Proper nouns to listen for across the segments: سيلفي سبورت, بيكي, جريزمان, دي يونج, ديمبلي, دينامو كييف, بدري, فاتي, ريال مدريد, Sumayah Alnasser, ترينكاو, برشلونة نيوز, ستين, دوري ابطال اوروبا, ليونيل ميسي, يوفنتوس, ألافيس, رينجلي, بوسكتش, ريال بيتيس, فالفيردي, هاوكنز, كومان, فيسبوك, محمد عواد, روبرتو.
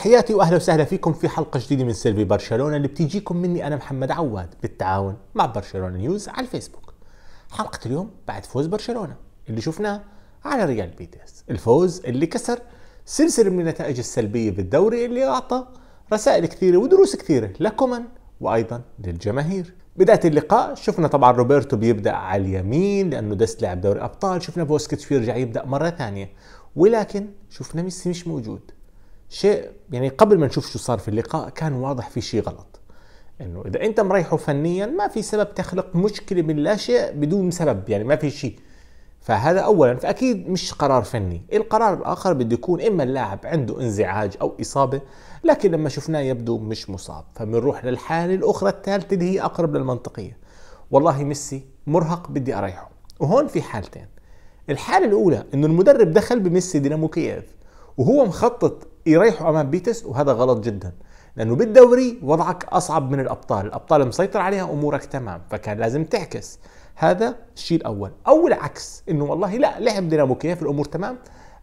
تحياتي واهلا وسهلا فيكم في حلقه جديده من سيلفي برشلونه اللي بتجيكم مني انا محمد عواد بالتعاون مع برشلونه نيوز على الفيسبوك. حلقه اليوم بعد فوز برشلونه اللي شفناه على ريال بيتيس، الفوز اللي كسر سلسله من النتائج السلبيه بالدوري اللي اعطى رسائل كثيره ودروس كثيره لكومان وايضا للجماهير. بدايه اللقاء شفنا طبعا روبرتو بيبدا على اليمين لانه دست لعب دوري ابطال، شفنا بوسكتش بيرجع يبدا مره ثانيه، ولكن شفنا ميسي مش موجود. شيء يعني قبل ما نشوف شو صار في اللقاء كان واضح في شيء غلط، انه اذا انت مريحه فنيا ما في سبب تخلق مشكله من لا شيء بدون سبب، يعني ما في شيء. فهذا اولا، فاكيد مش قرار فني. القرار الاخر بده يكون اما اللاعب عنده انزعاج او اصابه، لكن لما شفناه يبدو مش مصاب، فبنروح للحاله الاخرى الثالثه اللي هي اقرب للمنطقيه. والله ميسي مرهق بدي اريحه، وهون في حالتين. الحاله الاولى انه المدرب دخل بميسي دينامو كييف وهو مخطط يريحوا امام بيتس، وهذا غلط جدا لانه بالدوري وضعك اصعب من الابطال، الابطال مسيطر عليها امورك تمام، فكان لازم تعكس. هذا الشيء الاول، او العكس انه والله لا لعب دينامو كييف الامور تمام،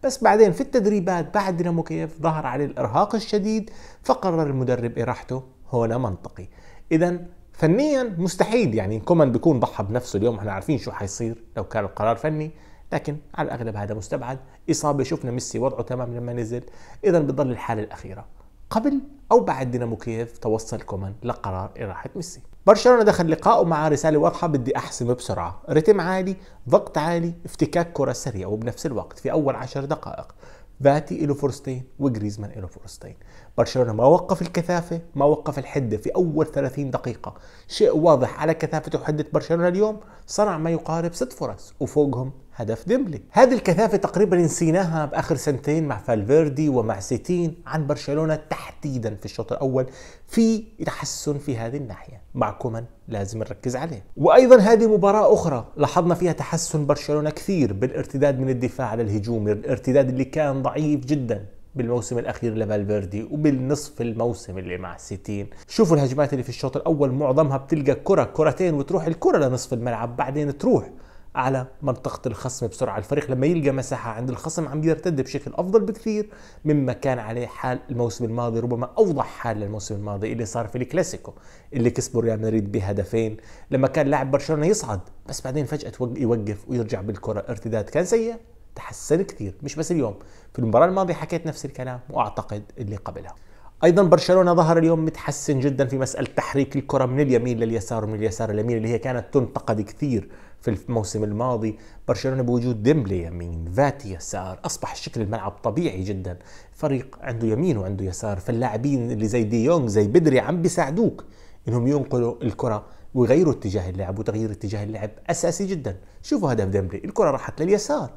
بس بعدين في التدريبات بعد دينامو كييف ظهر عليه الارهاق الشديد فقرر المدرب اراحته. هنا منطقي، اذا فنيا مستحيل، يعني كومان بيكون ضحى بنفسه اليوم، احنا عارفين شو حيصير لو كان القرار فني، لكن على الاغلب هذا مستبعد. اصابه شفنا ميسي وضعه تمام لما نزل، اذا بتضل الحاله الاخيره قبل او بعد دينامو كييف توصل كومان لقرار اراحه ميسي. برشلونه دخل لقائه مع رساله واضحه، بدي احسم بسرعه، رتم عالي، ضغط عالي، افتكاك كره سريع، وبنفس الوقت في اول 10 دقائق فاتي له فرصتين وجريزمان له فرصتين. برشلونه ما وقف الكثافه، ما وقف الحده في اول 30 دقيقه، شيء واضح على كثافه وحده برشلونه اليوم، صنع ما يقارب 6 فرص وفوقهم هدف ديمبلي. هذه الكثافه تقريبا نسيناها باخر سنتين مع فالفيردي ومع ستين عن برشلونه تحديدا في الشوط الاول، في تحسن في هذه الناحيه، مع كومان لازم نركز عليه. وايضا هذه مباراه اخرى لاحظنا فيها تحسن برشلونه كثير بالارتداد من الدفاع للهجوم، الارتداد اللي كان ضعيف جدا بالموسم الاخير لفالفيردي وبالنصف الموسم اللي مع ستين. شوفوا الهجمات اللي في الشوط الاول معظمها بتلقى كره كرتين وتروح الكره لنصف الملعب، بعدين تروح على منطقة الخصم بسرعة. الفريق لما يلقى مساحة عند الخصم عم يرتد بشكل أفضل بكثير مما كان عليه حال الموسم الماضي، ربما أوضح حال الموسم الماضي اللي صار في الكلاسيكو اللي كسبوا ريال مدريد بهدفين، لما كان لاعب برشلونة يصعد بس بعدين فجأة يوقف ويرجع بالكرة. ارتداد كان سيء، تحسن كثير، مش بس اليوم، في المباراة الماضية حكيت نفس الكلام وأعتقد اللي قبلها. ايضا برشلونه ظهر اليوم متحسن جدا في مساله تحريك الكره من اليمين لليسار ومن اليسار لليمين، اللي هي كانت تنتقد كثير في الموسم الماضي. برشلونه بوجود ديمبلي يمين فاتي يسار اصبح شكل الملعب طبيعي جدا، فريق عنده يمين وعنده يسار، فاللاعبين اللي زي دي يونج زي بدري عم بيساعدوك انهم ينقلوا الكره ويغيروا اتجاه اللعب، وتغيير اتجاه اللعب اساسي جدا. شوفوا هدف ديمبلي، الكره راحت لليسار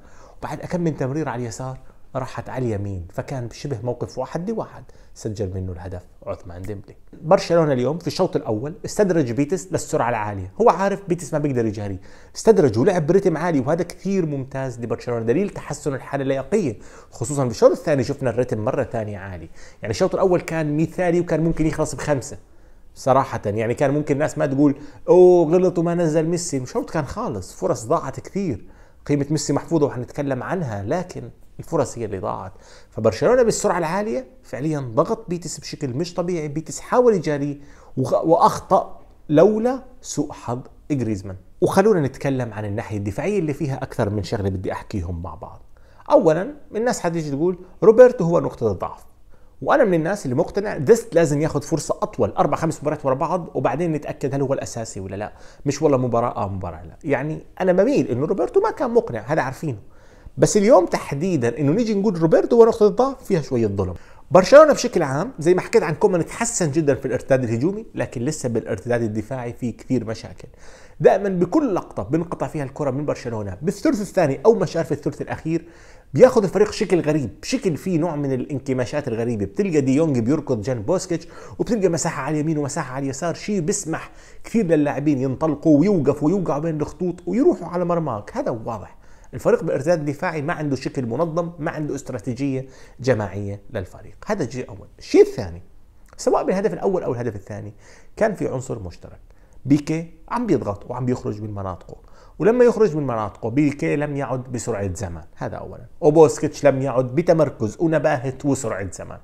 وبعد أكم من تمرير على اليسار راحت على اليمين، فكان بشبه موقف 1-1 سجل منه الهدف عثمان ديمبلي. برشلونه اليوم في الشوط الاول استدرج بيتس للسرعه العاليه، هو عارف بيتس ما بيقدر يجاري، استدرج ولعب برتم عالي، وهذا كثير ممتاز لبرشلونه، دليل تحسن الحاله اللياقيه، خصوصا في الشوط الثاني شفنا الرتم مره ثانيه عالي. يعني الشوط الاول كان مثالي وكان ممكن يخلص ب5 صراحه، يعني كان ممكن الناس ما تقول اوه غلط وما نزل ميسي، الشوط كان خالص، فرص ضاعت كثير، قيمه ميسي محفوظه وحنتكلم عنها، لكن الفرص هي اللي ضاعت. فبرشلونه بالسرعه العاليه فعليا ضغط بيتس بشكل مش طبيعي، بيتس حاول يجاري واخطا لولا سوء حظ جريزمان. وخلونا نتكلم عن الناحيه الدفاعيه اللي فيها اكثر من شغله بدي احكيهم مع بعض. اولا الناس حتيجي تقول روبرتو هو نقطه الضعف، وانا من الناس اللي مقتنع ديست لازم ياخذ فرصه اطول 4-5 مباريات ورا بعض وبعدين نتاكد هل هو الاساسي ولا لا، مش والله مباراه مباراه لا. يعني انا بميل انه روبرتو ما كان مقنع، هذا عارفينه، بس اليوم تحديدا انه نيجي نقول روبرتو ونقطه الضعف فيها شويه ظلم. برشلونه بشكل عام زي ما حكيت عن كومان تحسن جدا في الارتداد الهجومي، لكن لسه بالارتداد الدفاعي في كثير مشاكل. دائما بكل لقطه بنقطع فيها الكره من برشلونه بالثلث الثاني او مشارف الثلث الاخير بياخذ الفريق شكل غريب، شكل فيه نوع من الانكماشات الغريبه، بتلقى دي يونج بيركض جنب بوسكتش وبتلقى مساحه على اليمين ومساحه على اليسار، شيء بيسمح كثير للاعبين ينطلقوا ويوقفوا ويوقعوا بين الخطوط ويروحوا على مرماك. هذا واضح الفريق بالارتداد الدفاعي ما عنده شكل منظم، ما عنده استراتيجيه جماعيه للفريق، هذا الشيء الاول. الشيء الثاني سواء بالهدف الاول او الهدف الثاني كان في عنصر مشترك، بيكي عم بيضغط وعم بيخرج من مناطقه، ولما يخرج من مناطقه بيكي لم يعد بسرعه زمن، هذا اولا، وبوسكتش لم يعد بتمركز ونباهه وسرعه زمن،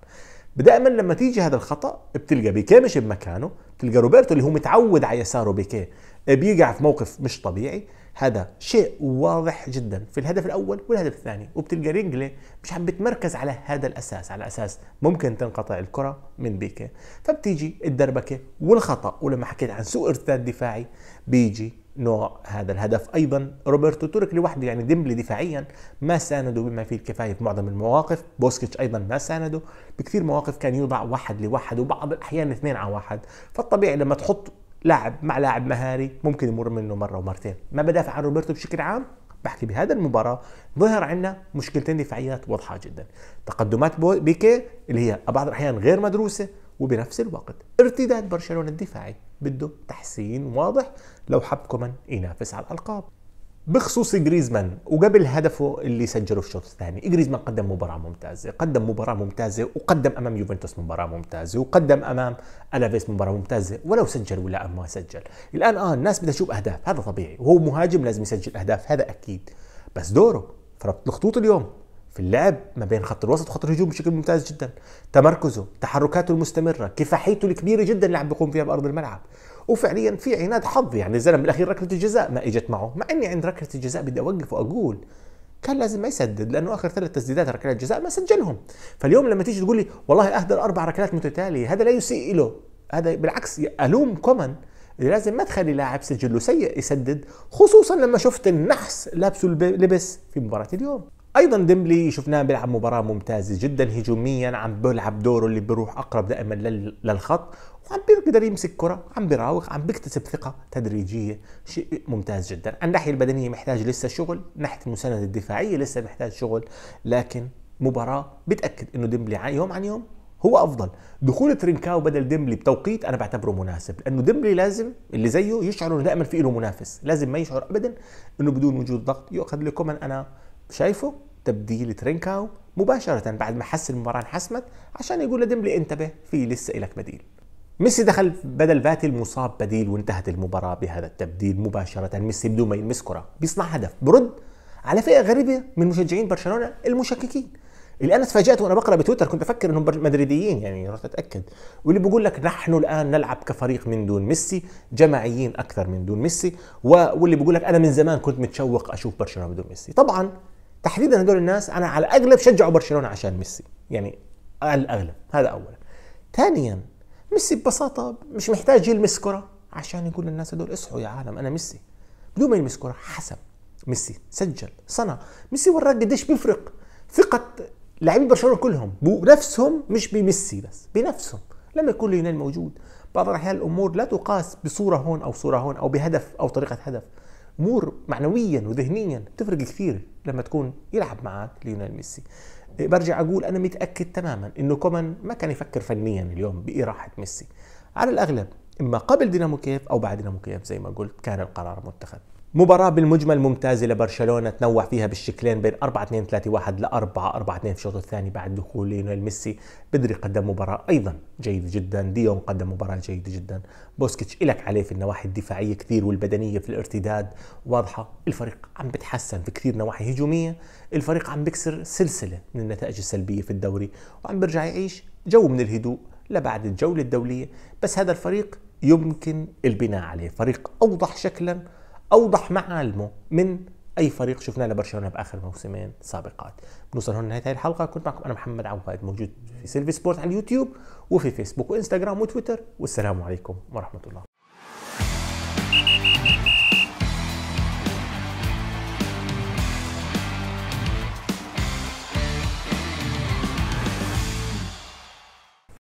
دائما لما تيجي هذا الخطا بتلقى بيكي مش بمكانه، بتلقى روبرتو اللي هو متعود على يساره بيكي بيقع في موقف مش طبيعي. هذا شيء واضح جدا في الهدف الاول والهدف الثاني، وبتلقى رينجلي مش عم بتمركز على هذا الاساس، على اساس ممكن تنقطع الكره من بيكي، فبتيجي الدربكه والخطا. ولما حكيت عن سوء ارتداد دفاعي بيجي نوع هذا الهدف ايضا. روبرتو ترك لوحده، يعني ديمبلي دفاعيا ما سانده بما فيه الكفايه في معظم المواقف، بوسكتش ايضا ما سانده بكثير مواقف، كان يوضع واحد لواحد وبعض الاحيان اثنين على واحد. فالطبيعي لما تحط لاعب مع لاعب مهاري ممكن يمر منه مره ومرتين. ما بدافع عن روبرتو بشكل عام، بحكي بهذا المباراه ظهر عندنا مشكلتين دفاعيات واضحه جدا، تقدمات بيكي اللي هي بعض الاحيان غير مدروسه، وبنفس الوقت ارتداد برشلونه الدفاعي بده تحسين واضح لو حب كومان ينافس على الألقاب. بخصوص جريزمان وقبل هدفه اللي سجله في الشوط الثاني، جريزمان قدم مباراة ممتازة، وقدم أمام يوفنتوس مباراة ممتازة، وقدم أمام ألافيس مباراة ممتازة، ولو سجل ولا ما سجل. الآن الناس بدها تشوف أهداف، هذا طبيعي، وهو مهاجم لازم يسجل أهداف هذا أكيد، بس دوره في ربط الخطوط اليوم في اللعب ما بين خط الوسط وخط الهجوم بشكل ممتاز جدا، تمركزه، تحركاته المستمرة، كفاحيته الكبيرة جدا اللي عم بيقوم فيها بأرض الملعب. وفعليا في عناد حظ، يعني الزلمه بالاخير ركله الجزاء ما اجت معه، مع اني عند ركله الجزاء بدي اوقف واقول كان لازم ما يسدد، لانه اخر ثلاث تسديدات ركلات جزاء ما سجلهم. فاليوم لما تيجي تقول لي والله اهدى اربع ركلات متتاليه، هذا لا يسيء له، هذا بالعكس الوم كومان اللي لازم ما تخلي لاعب سجله سيء يسدد، خصوصا لما شفت النحس لابسه اللبس في مباراه اليوم. ايضا ديمبلي شفناه بيلعب مباراه ممتازه جدا هجوميا، عم بيلعب دوره اللي بيروح اقرب دائما للخط، وعم بيقدر يمسك كرة، عم بيراوغ، عم بيكتسب ثقة تدريجية، شيء ممتاز جدا. الناحية البدنية محتاج لسه شغل، ناحية المساندة الدفاعية لسه محتاج شغل، لكن مباراة بتأكد انه ديمبلي يوم عن يوم هو افضل. دخول ترينكاو بدل ديمبلي بتوقيت انا بعتبره مناسب، لانه ديمبلي لازم اللي زيه يشعر انه دائما في له منافس، لازم ما يشعر ابدا انه بدون وجود ضغط يؤخذ لكم. انا شايفه تبديل ترينكاو مباشرة بعد ما حس المباراة انحسمت عشان يقول لديمبلي انتبه في لسه لك بديل. ميسي دخل بدل فاتي المصاب بديل، وانتهت المباراة بهذا التبديل مباشرة. ميسي بدون ما يلمس كرة بيصنع هدف، برد على فئة غريبة من مشجعين برشلونة المشككين، اللي انا تفاجأت وانا بقرا بتويتر، كنت افكر انهم مدريديين يعني، رحت اتاكد، واللي بيقول لك نحن الان نلعب كفريق من دون ميسي، جماعيين اكثر من دون ميسي، واللي بيقول لك انا من زمان كنت متشوق اشوف برشلونة بدون ميسي. طبعا تحديدا هدول الناس انا على الاغلب شجعوا برشلونة عشان ميسي، يعني على الاغلب، هذا اولا. ثانيا ميسي ببساطة مش محتاج يلمس كرة عشان يقول للناس هدول اصحوا يا عالم أنا ميسي، بدون ما يلمس كرة حسم، ميسي سجل، صنع، ميسي وراك قديش بيفرق، ثقة لاعبين برشلونة كلهم بنفسهم مش بميسي بس، بنفسهم لما يكون ليونيل موجود. بعض الأحيان الأمور لا تقاس بصورة هون أو صورة هون أو بهدف أو طريقة هدف، أمور معنويا وذهنيا تفرق كثير لما تكون يلعب معك ليونيل ميسي. برجع اقول انا متاكد تماما انه كومان ما كان يفكر فنيا اليوم باراحه ميسي، على الاغلب اما قبل دينامو كييف او بعد دينامو كييف زي ما قلت كان القرار متخذ. مباراه بالمجمل ممتازه لبرشلونه، تنوع فيها بالشكلين بين 4-2-3-1 ل 4-4-2 في الشوط الثاني بعد دخول ليونيل ميسي. بدري قدم مباراه ايضا جيده جدا، دي يونج قدم مباراه جيده جدا، بوسكتش إلك عليه في النواحي الدفاعيه كثير والبدنيه في الارتداد واضحه. الفريق عم بتحسن في كثير نواحي هجوميه، الفريق عم بكسر سلسله من النتائج السلبيه في الدوري، وعم برجع يعيش جو من الهدوء لبعد الجوله الدوليه. بس هذا الفريق يمكن البناء عليه، فريق اوضح شكلا، اوضح معالمه من اي فريق شفناه لبرشلونه باخر موسمين سابقات. بنوصل هون لنهايه هذه الحلقه، كنت معكم انا محمد عواد، موجود في سيلفي سبورت على اليوتيوب وفي فيسبوك وانستغرام وتويتر، والسلام عليكم ورحمه الله.